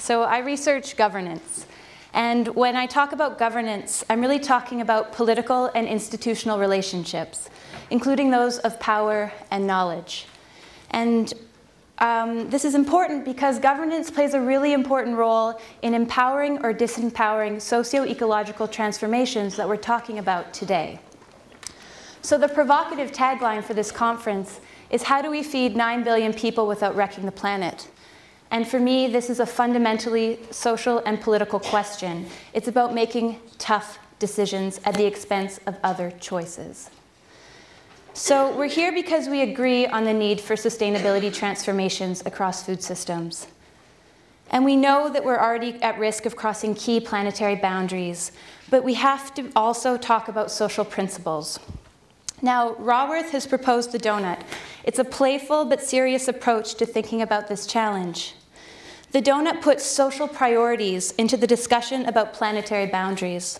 So I research governance. And when I talk about governance, I'm really talking about political and institutional relationships, including those of power and knowledge. And this is important because governance plays a really important role in empowering or disempowering socio-ecological transformations that we're talking about today. So the provocative tagline for this conference is, how do we feed 9 billion people without wrecking the planet? And for me, this is a fundamentally social and political question. It's about making tough decisions at the expense of other choices. So we're here because we agree on the need for sustainability transformations across food systems. And we know that we're already at risk of crossing key planetary boundaries, but we have to also talk about social principles. Now, Raworth has proposed the donut. It's a playful but serious approach to thinking about this challenge. The donut puts social priorities into the discussion about planetary boundaries.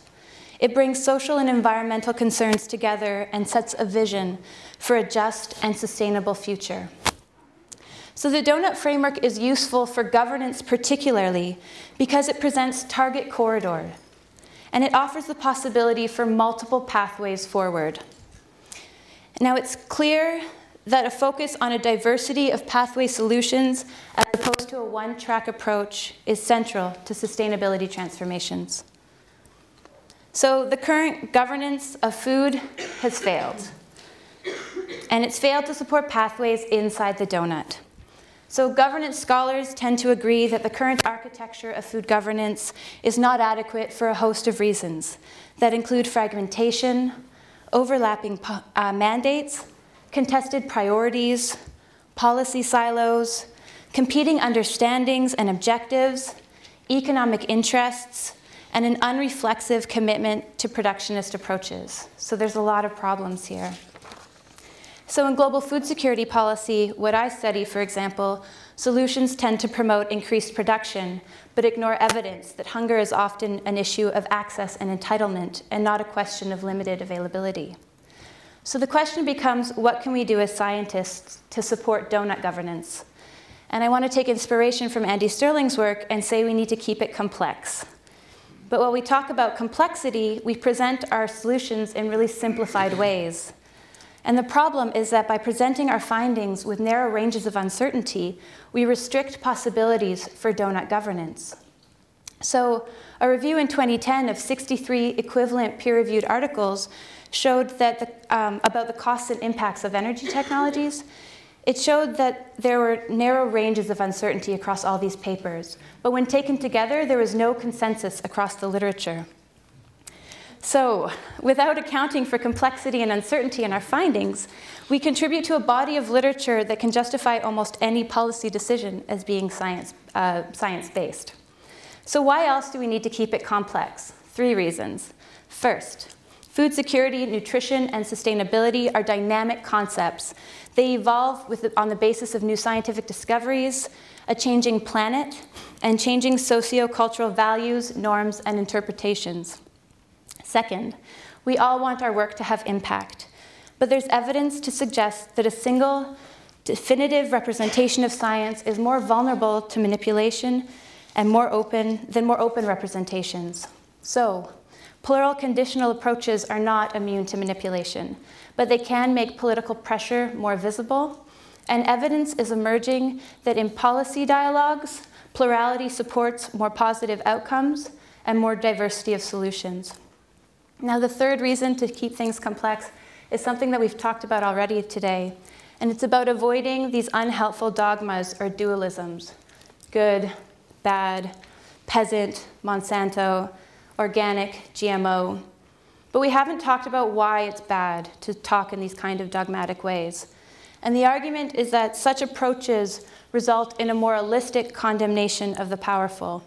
It brings social and environmental concerns together and sets a vision for a just and sustainable future. So the donut framework is useful for governance particularly because it presents target corridors, and it offers the possibility for multiple pathways forward. Now, it's clear that a focus on a diversity of pathway solutions as opposed to a one-track approach is central to sustainability transformations. So the current governance of food has failed. And it's failed to support pathways inside the donut. So governance scholars tend to agree that the current architecture of food governance is not adequate for a host of reasons that include fragmentation, overlapping mandates, contested priorities, policy silos, competing understandings and objectives, economic interests, and an unreflexive commitment to productionist approaches. So there's a lot of problems here. So in global food security policy, what I study, for example, solutions tend to promote increased production, but ignore evidence that hunger is often an issue of access and entitlement and not a question of limited availability. So the question becomes, what can we do as scientists to support donut governance? And I want to take inspiration from Andy Stirling's work and say we need to keep it complex. But while we talk about complexity, we present our solutions in really simplified ways. And the problem is that by presenting our findings with narrow ranges of uncertainty, we restrict possibilities for donut governance. So a review in 2010 of 63 equivalent peer-reviewed articles showed that about the costs and impacts of energy technologies. It showed that there were narrow ranges of uncertainty across all these papers. But when taken together, there was no consensus across the literature. So, without accounting for complexity and uncertainty in our findings, we contribute to a body of literature that can justify almost any policy decision as being science-based. So why else do we need to keep it complex? 3 reasons. First, food security, nutrition, and sustainability are dynamic concepts. They evolve on the basis of new scientific discoveries, a changing planet, and changing socio-cultural values, norms, and interpretations. Second, we all want our work to have impact, but there's evidence to suggest that a single, definitive representation of science is more vulnerable to manipulation and more open representations. So, plural conditional approaches are not immune to manipulation, but they can make political pressure more visible, and evidence is emerging that in policy dialogues, plurality supports more positive outcomes and more diversity of solutions. Now, the third reason to keep things complex is something that we've talked about already today, and it's about avoiding these unhelpful dogmas or dualisms. Good, bad, peasant, Monsanto, organic, GMO. But we haven't talked about why it's bad to talk in these kind of dogmatic ways. And the argument is that such approaches result in a moralistic condemnation of the powerful.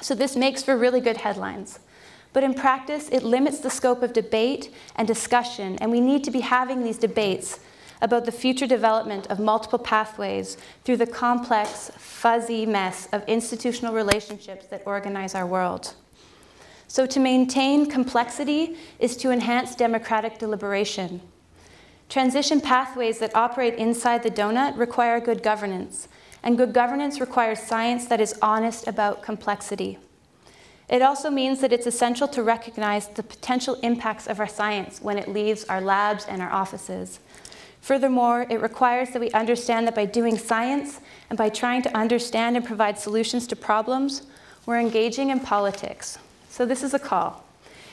So this makes for really good headlines. But in practice, it limits the scope of debate and discussion, and we need to be having these debates about the future development of multiple pathways through the complex, fuzzy mess of institutional relationships that organize our world. So to maintain complexity is to enhance democratic deliberation. Transition pathways that operate inside the donut require good governance, and good governance requires science that is honest about complexity. It also means that it's essential to recognize the potential impacts of our science when it leaves our labs and our offices. Furthermore, it requires that we understand that by doing science and by trying to understand and provide solutions to problems, we're engaging in politics. So this is a call.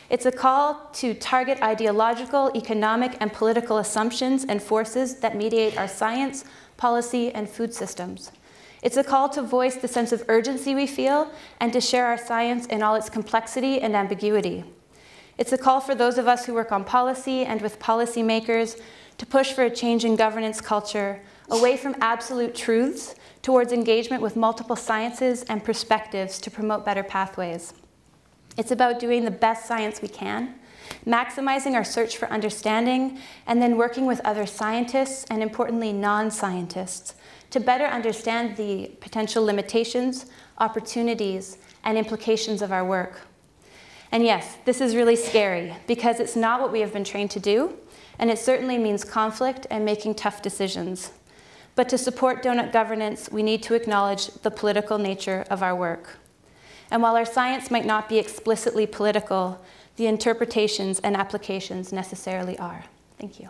It's a call to target ideological, economic, and political assumptions and forces that mediate our science, policy, and food systems. It's a call to voice the sense of urgency we feel and to share our science in all its complexity and ambiguity. It's a call for those of us who work on policy and with policymakers to push for a change in governance culture, away from absolute truths towards engagement with multiple sciences and perspectives to promote better pathways. It's about doing the best science we can, maximizing our search for understanding, and then working with other scientists and, importantly, non-scientists to better understand the potential limitations, opportunities, and implications of our work. And yes, this is really scary because it's not what we have been trained to do, and it certainly means conflict and making tough decisions. But to support donut governance, we need to acknowledge the political nature of our work. And while our science might not be explicitly political, the interpretations and applications necessarily are. Thank you.